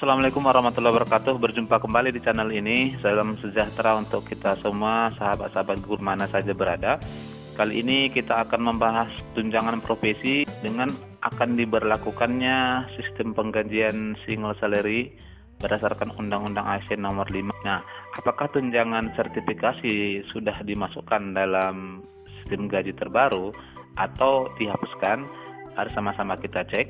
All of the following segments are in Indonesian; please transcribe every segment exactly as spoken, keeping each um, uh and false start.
Assalamualaikum warahmatullahi wabarakatuh. Berjumpa kembali di channel ini. Salam sejahtera untuk kita semua, sahabat-sahabat guru mana saja berada. Kali ini kita akan membahas tunjangan profesi dengan akan diberlakukannya sistem penggajian single salary berdasarkan Undang-Undang A S N Nomor lima. Nah, apakah tunjangan sertifikasi sudah dimasukkan dalam sistem gaji terbaru atau dihapuskan? Harus sama-sama kita cek.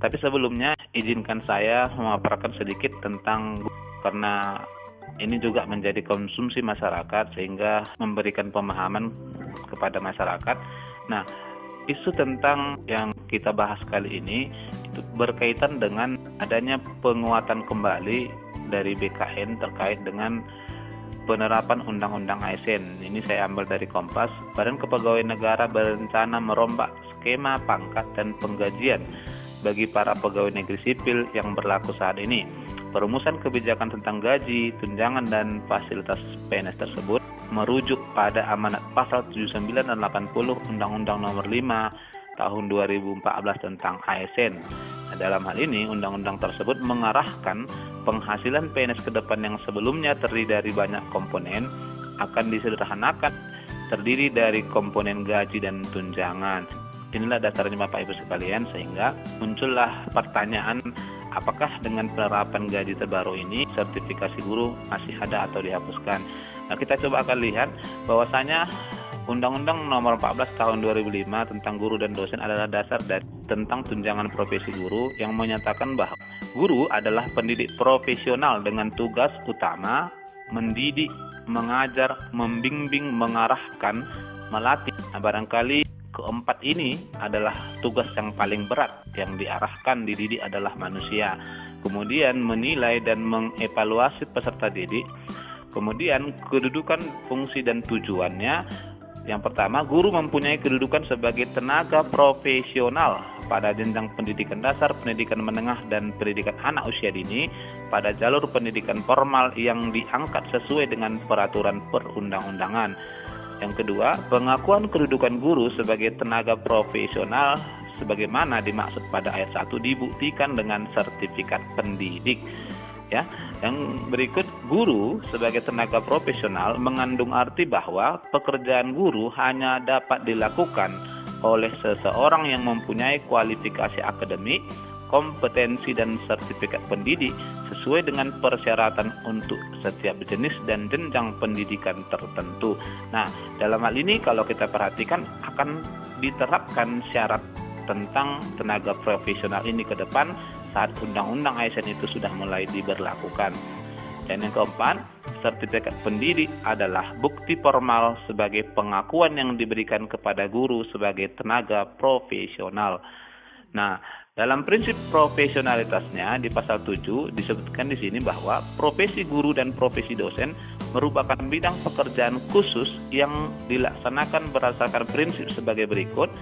Tapi sebelumnya izinkan saya memaparkan sedikit tentang, karena ini juga menjadi konsumsi masyarakat sehingga memberikan pemahaman kepada masyarakat. Nah, isu tentang yang kita bahas kali ini itu berkaitan dengan adanya penguatan kembali dari B K N terkait dengan penerapan Undang-Undang A S N. Ini saya ambil dari Kompas. Badan Kepegawaian Negara berencana merombak skema pangkat dan penggajian bagi para pegawai negeri sipil yang berlaku saat ini. Perumusan kebijakan tentang gaji, tunjangan, dan fasilitas P N S tersebut merujuk pada amanat pasal tujuh puluh sembilan dan delapan puluh Undang-Undang Nomor lima Tahun dua ribu empat belas tentang A S N. Nah, dalam hal ini, undang-undang tersebut mengarahkan penghasilan P N S ke depan yang sebelumnya terdiri dari banyak komponen akan disederhanakan, terdiri dari komponen gaji dan tunjangan. Inilah dasarnya Bapak Ibu sekalian, sehingga muncullah pertanyaan, apakah dengan penerapan gaji terbaru ini sertifikasi guru masih ada atau dihapuskan? Nah, kita coba akan lihat bahwasanya Undang-Undang Nomor empat belas Tahun dua ribu lima tentang guru dan dosen adalah dasar dari tentang tunjangan profesi guru yang menyatakan bahwa guru adalah pendidik profesional dengan tugas utama mendidik, mengajar, membimbing, mengarahkan, melatih. Nah, barangkali keempat ini adalah tugas yang paling berat, yang diarahkan dididik adalah manusia. Kemudian menilai dan mengevaluasi peserta didik. Kemudian kedudukan, fungsi, dan tujuannya. Yang pertama, guru mempunyai kedudukan sebagai tenaga profesional pada jenjang pendidikan dasar, pendidikan menengah, dan pendidikan anak usia dini pada jalur pendidikan formal yang diangkat sesuai dengan peraturan perundang-undangan. Yang kedua, pengakuan kedudukan guru sebagai tenaga profesional sebagaimana dimaksud pada ayat satu dibuktikan dengan sertifikat pendidik. Ya. Yang berikut, guru sebagai tenaga profesional mengandung arti bahwa pekerjaan guru hanya dapat dilakukan oleh seseorang yang mempunyai kualifikasi akademik, kompetensi, dan sertifikat pendidik sesuai dengan persyaratan untuk setiap jenis dan jenjang pendidikan tertentu. Nah, dalam hal ini kalau kita perhatikan akan diterapkan syarat tentang tenaga profesional ini ke depan saat Undang-Undang A S N itu sudah mulai diberlakukan. Dan yang keempat, sertifikat pendidik adalah bukti formal sebagai pengakuan yang diberikan kepada guru sebagai tenaga profesional. Nah, dalam prinsip profesionalitasnya di pasal tujuh disebutkan di sini bahwa profesi guru dan profesi dosen merupakan bidang pekerjaan khusus yang dilaksanakan berdasarkan prinsip sebagai berikut.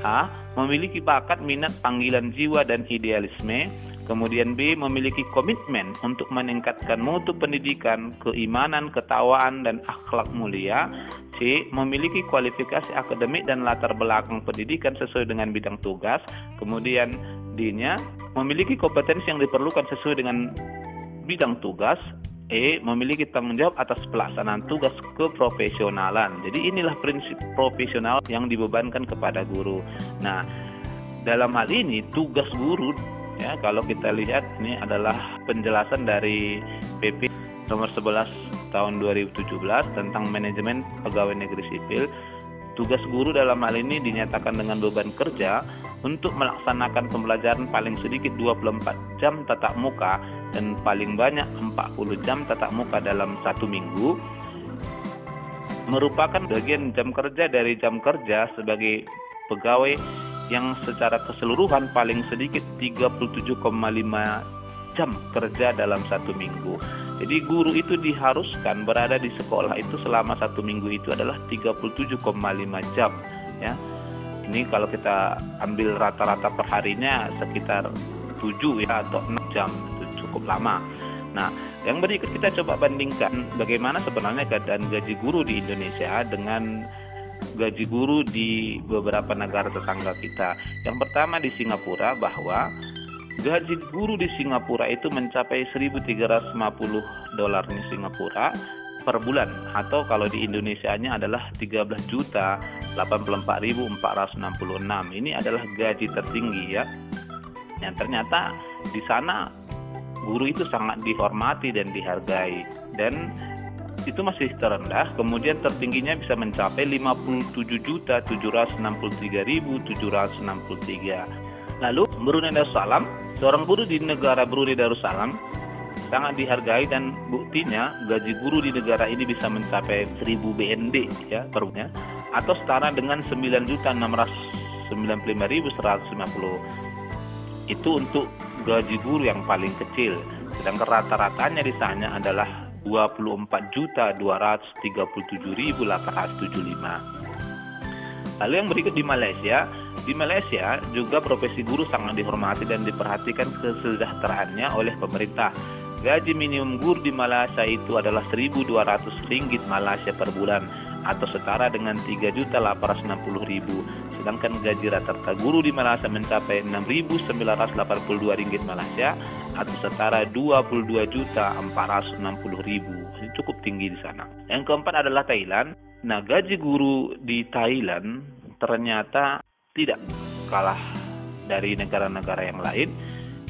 A. Memiliki bakat, minat, panggilan jiwa, dan idealisme. Kemudian B. Memiliki komitmen untuk meningkatkan mutu pendidikan, keimanan, ketawaan, dan akhlak mulia. C. Memiliki kualifikasi akademik dan latar belakang pendidikan sesuai dengan bidang tugas. Kemudian D-nya, memiliki kompetensi yang diperlukan sesuai dengan bidang tugas. E. Memiliki tanggung jawab atas pelaksanaan tugas keprofesionalan. Jadi inilah prinsip profesional yang dibebankan kepada guru. Nah, dalam hal ini tugas guru, ya, kalau kita lihat ini adalah penjelasan dari P P Nomor sebelas Tahun dua ribu tujuh belas tentang manajemen pegawai negeri sipil. Tugas guru dalam hal ini dinyatakan dengan beban kerja untuk melaksanakan pembelajaran paling sedikit dua puluh empat jam tatap muka dan paling banyak empat puluh jam tatap muka dalam satu minggu, merupakan bagian jam kerja dari jam kerja sebagai pegawai yang secara keseluruhan paling sedikit tiga puluh tujuh koma lima jam kerja dalam satu minggu. Jadi guru itu diharuskan berada di sekolah itu selama satu minggu itu adalah tiga puluh tujuh koma lima jam, ya. Ini kalau kita ambil rata-rata perharinya sekitar tujuh, ya, atau enam jam, itu cukup lama. Nah, yang berikut kita coba bandingkan bagaimana sebenarnya keadaan gaji guru di Indonesia dengan gaji guru di beberapa negara tetangga kita. Yang pertama di Singapura, bahwa Gaji guru di Singapura itu mencapai seribu tiga ratus lima puluh dolar di Singapura per bulan, atau kalau di Indonesianya adalah tiga belas juta delapan puluh empat ribu empat ratus enam puluh enam. Ini adalah gaji tertinggi ya. Yang ternyata di sana guru itu sangat dihormati dan dihargai, dan itu masih terendah. Kemudian tertingginya bisa mencapai lima puluh tujuh juta tujuh ratus enam puluh tiga ribu tujuh ratus enam puluh tiga. Lalu Brunei Darussalam, seorang guru di negara Brunei Darussalam sangat dihargai, dan buktinya gaji guru di negara ini bisa mencapai seribu BND ya per bulan, atau setara dengan sembilan juta enam ratus sembilan puluh lima ribu seratus lima puluh. Itu untuk gaji guru yang paling kecil, sedangkan rata-ratanya di sana adalah dua puluh empat juta dua ratus tiga puluh tujuh ribu delapan ratus tujuh puluh lima. Lalu yang berikut di Malaysia. Di Malaysia juga profesi guru sangat dihormati dan diperhatikan kesejahteraannya oleh pemerintah. Gaji minimum guru di Malaysia itu adalah seribu dua ratus ringgit Malaysia per bulan, atau setara dengan tiga juta delapan ratus enam puluh ribu. Sedangkan gaji rata-rata guru di Malaysia mencapai enam ribu sembilan ratus delapan puluh dua ringgit Malaysia, atau setara dua puluh dua juta empat ratus enam puluh ribu. Ini cukup tinggi di sana. Yang keempat adalah Thailand. Nah, gaji guru di Thailand ternyata tidak kalah dari negara-negara yang lain.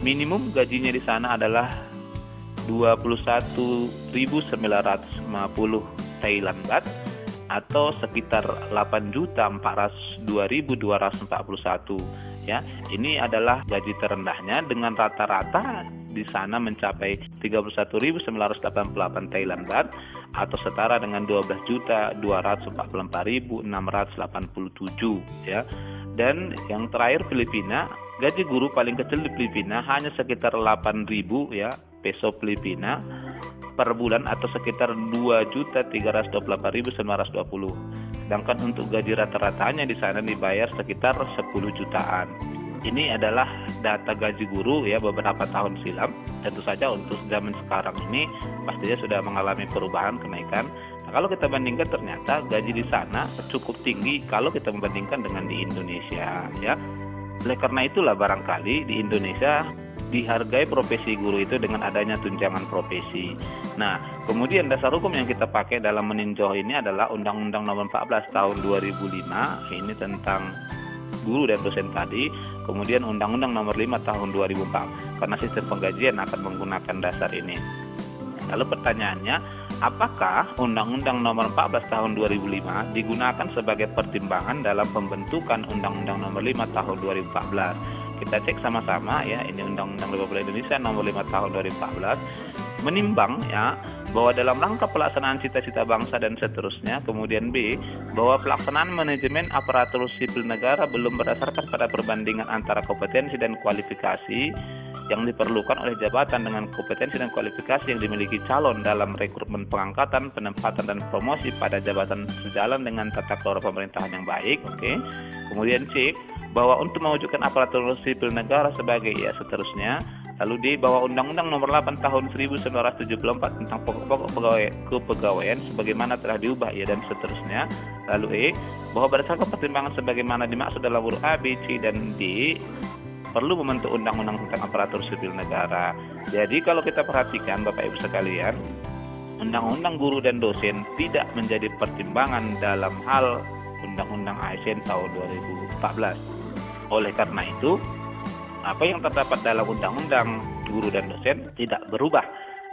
Minimum gajinya di sana adalah dua puluh satu ribu sembilan ratus lima puluh Thailand baht, atau sekitar delapan juta empat ratus dua ribu dua ratus empat puluh satu ya. Ini adalah gaji terendahnya, dengan rata-rata di sana mencapai tiga puluh satu ribu sembilan ratus delapan puluh delapan Thailand baht, atau setara dengan dua belas juta dua ratus empat puluh empat ribu enam ratus delapan puluh tujuh ya. Dan yang terakhir Filipina, gaji guru paling kecil di Filipina hanya sekitar delapan ribu ya peso Filipina per bulan, atau sekitar dua juta tiga ratus dua puluh delapan ribu sembilan ratus dua puluh. Sedangkan untuk gaji rata-ratanya di sana dibayar sekitar sepuluh jutaan. Ini adalah data gaji guru ya beberapa tahun silam. Tentu saja untuk zaman sekarang ini pastinya sudah mengalami perubahan, kenaikan. Nah, kalau kita bandingkan ternyata gaji di sana cukup tinggi kalau kita membandingkan dengan di Indonesia ya. Oleh karena itulah barangkali di Indonesia dihargai profesi guru itu dengan adanya tunjangan profesi. Nah, kemudian dasar hukum yang kita pakai dalam meninjau ini adalah Undang-Undang Nomor empat belas Tahun dua ribu lima, ini tentang guru dan dosen tadi, kemudian Undang-Undang Nomor lima Tahun dua ribu empat, karena sistem penggajian akan menggunakan dasar ini. Lalu pertanyaannya, apakah Undang-Undang Nomor empat belas Tahun dua ribu lima digunakan sebagai pertimbangan dalam pembentukan Undang-Undang Nomor lima Tahun dua ribu empat belas? Kita cek sama-sama ya. Ini Undang-Undang Republik Indonesia Nomor lima Tahun dua ribu empat belas menimbang ya bahwa dalam rangka pelaksanaan cita-cita bangsa dan seterusnya, kemudian B, bahwa pelaksanaan manajemen aparatur sipil negara belum berdasarkan pada perbandingan antara kompetensi dan kualifikasi yang diperlukan oleh jabatan dengan kompetensi dan kualifikasi yang dimiliki calon dalam rekrutmen, pengangkatan, penempatan, dan promosi pada jabatan sejalan dengan tata kelola pemerintahan yang baik. Oke. Okay. Kemudian C, bahwa untuk mewujudkan aparatur sipil negara sebagai ya seterusnya. Lalu D, bahwa Undang-Undang Nomor delapan Tahun seribu sembilan ratus tujuh puluh empat tentang pokok-pokok pegawai, kepegawaian sebagaimana telah diubah ya dan seterusnya. Lalu E, bahwa berdasarkan pertimbangan sebagaimana dimaksud dalam huruf A, B, C, dan D, perlu membentuk undang-undang tentang aparatur sipil negara. Jadi kalau kita perhatikan Bapak Ibu sekalian, Undang-Undang Guru dan Dosen tidak menjadi pertimbangan dalam hal Undang-Undang A S N Tahun dua ribu empat belas. Oleh karena itu, apa yang terdapat dalam Undang-Undang Guru dan Dosen tidak berubah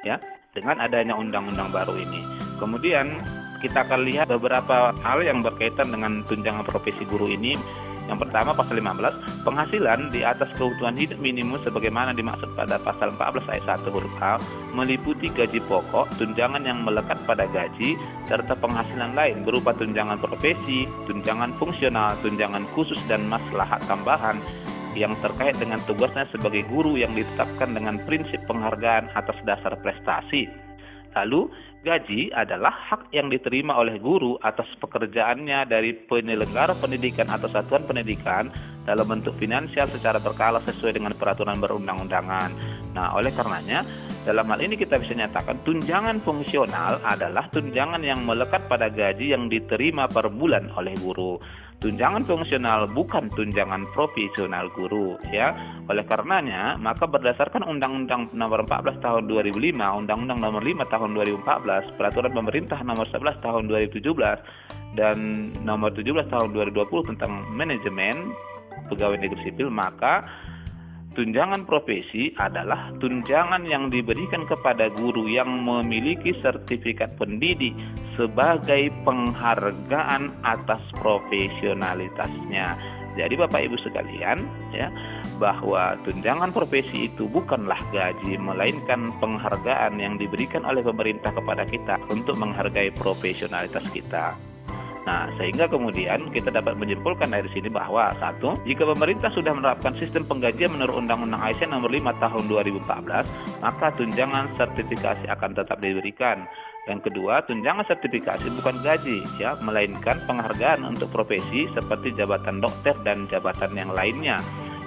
ya dengan adanya undang-undang baru ini. Kemudian kita akan lihat beberapa hal yang berkaitan dengan tunjangan profesi guru ini. Yang pertama, pasal lima belas, penghasilan di atas kebutuhan hidup minimum sebagaimana dimaksud pada pasal empat belas ayat satu huruf A meliputi gaji pokok, tunjangan yang melekat pada gaji, serta penghasilan lain berupa tunjangan profesi, tunjangan fungsional, tunjangan khusus, dan maslahat tambahan yang terkait dengan tugasnya sebagai guru yang ditetapkan dengan prinsip penghargaan atas dasar prestasi. Lalu, gaji adalah hak yang diterima oleh guru atas pekerjaannya dari penyelenggara pendidikan atau satuan pendidikan dalam bentuk finansial secara berkala sesuai dengan peraturan perundang-undangan. Nah, oleh karenanya, dalam hal ini kita bisa nyatakan tunjangan fungsional adalah tunjangan yang melekat pada gaji yang diterima per bulan oleh guru. tunjangan fungsional bukan tunjangan profesional guru, ya. Oleh karenanya, maka berdasarkan Undang-Undang Nomor empat belas Tahun dua ribu lima, Undang-Undang Nomor lima Tahun dua ribu empat belas, Peraturan Pemerintah Nomor sebelas Tahun dua ribu tujuh belas, dan Nomor tujuh belas Tahun dua ribu dua puluh tentang manajemen pegawai negeri sipil, maka tunjangan profesi adalah tunjangan yang diberikan kepada guru yang memiliki sertifikat pendidik sebagai penghargaan atas profesionalitasnya. Jadi Bapak Ibu sekalian, ya, bahwa tunjangan profesi itu bukanlah gaji, melainkan penghargaan yang diberikan oleh pemerintah kepada kita untuk menghargai profesionalitas kita. Nah, sehingga kemudian kita dapat menyimpulkan dari sini bahwa satu, jika pemerintah sudah menerapkan sistem penggajian menurut Undang-Undang A S N Nomor lima Tahun dua ribu empat belas, maka tunjangan sertifikasi akan tetap diberikan. Yang kedua, tunjangan sertifikasi bukan gaji, ya, melainkan penghargaan untuk profesi seperti jabatan dokter dan jabatan yang lainnya.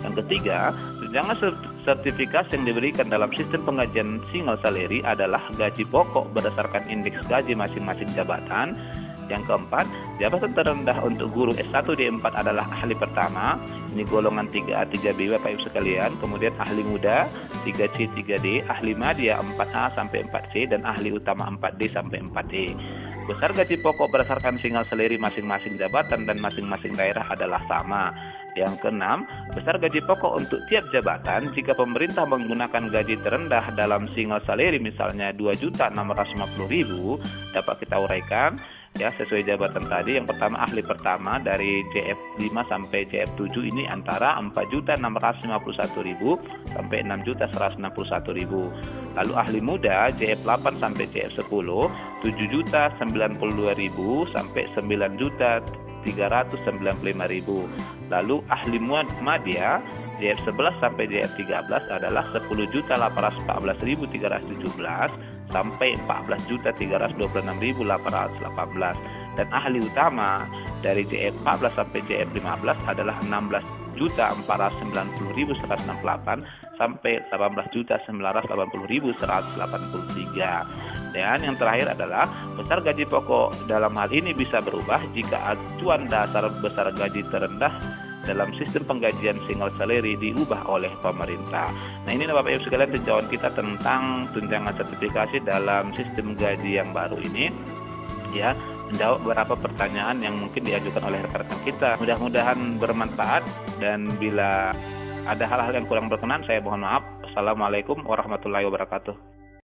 Yang ketiga, tunjangan sertifikasi yang diberikan dalam sistem penggajian single salary adalah gaji pokok berdasarkan indeks gaji masing-masing jabatan. Yang keempat, jabatan terendah untuk guru S satu D empat adalah ahli pertama, ini golongan tiga A, tiga B Bapak Ibu sekalian, kemudian ahli muda tiga C, tiga D, ahli madya empat A sampai empat C, dan ahli utama empat D sampai empat E. Besar gaji pokok berdasarkan single salary masing-masing jabatan dan masing-masing daerah adalah sama. Yang keenam, besar gaji pokok untuk tiap jabatan jika pemerintah menggunakan gaji terendah dalam single salary misalnya dua juta enam ratus lima puluh ribu, dapat kita uraikan, ya, sesuai jabatan tadi. Yang pertama, ahli pertama dari C F lima sampai C F tujuh ini antara empat juta enam ratus lima puluh satu ribu sampai enam juta seratus enam puluh satu ribu. Lalu ahli muda C F delapan sampai C F sepuluh tujuh juta sembilan puluh dua ribu sampai sembilan juta tiga ratus sembilan puluh lima ribu. Lalu ahli madya C F sebelas sampai C F tiga belas adalah sepuluh juta delapan ratus empat belas ribu tiga ratus tujuh belas sampai empat belas juta tiga ratus dua puluh enam ribu delapan ratus delapan belas, dan ahli utama dari C F empat belas sampai C F lima belas adalah enam belas juta empat ratus sembilan puluh ribu seratus enam puluh delapan sampai delapan belas juta sembilan ratus delapan puluh ribu seratus delapan puluh tiga. Dan yang terakhir adalah besar gaji pokok dalam hal ini bisa berubah jika acuan dasar besar gaji terendah dalam sistem penggajian single salary diubah oleh pemerintah. Nah, ini Bapak Ibu sekalian tinjauan kita tentang tunjangan sertifikasi dalam sistem gaji yang baru ini, ya, menjawab beberapa pertanyaan yang mungkin diajukan oleh rekan-rekan kita. Mudah-mudahan bermanfaat, dan bila ada hal-hal yang kurang berkenan saya mohon maaf. Assalamualaikum warahmatullahi wabarakatuh.